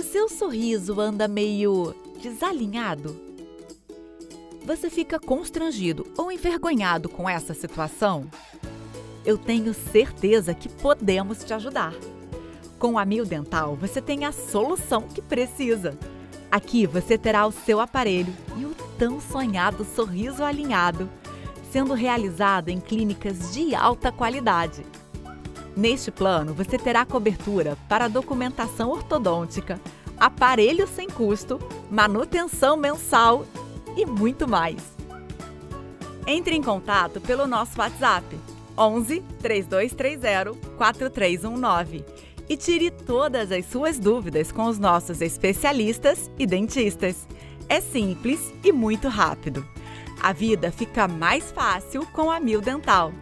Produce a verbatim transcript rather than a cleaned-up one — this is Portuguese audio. O seu sorriso anda meio desalinhado? Você fica constrangido ou envergonhado com essa situação? Eu tenho certeza que podemos te ajudar. Com o Amil Dental, você tem a solução que precisa. Aqui você terá o seu aparelho e o tão sonhado sorriso alinhado, sendo realizado em clínicas de alta qualidade. Neste plano, você terá cobertura para documentação ortodôntica, aparelho sem custo, manutenção mensal e muito mais. Entre em contato pelo nosso WhatsApp onze, três dois três zero, quatro três um nove e tire todas as suas dúvidas com os nossos especialistas e dentistas. É simples e muito rápido. A vida fica mais fácil com a Amil Dental.